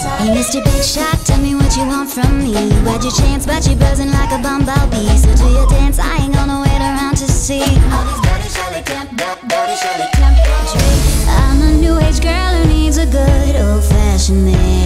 Hey, Mr. Big Shot, tell me what you want from me. You had your chance, but you're buzzing like a bumblebee. So do your dance, I ain't gonna wait around to see. All these bodies shall they clamp, body shall they clamp. I'm a new age girl who needs a good old-fashioned man.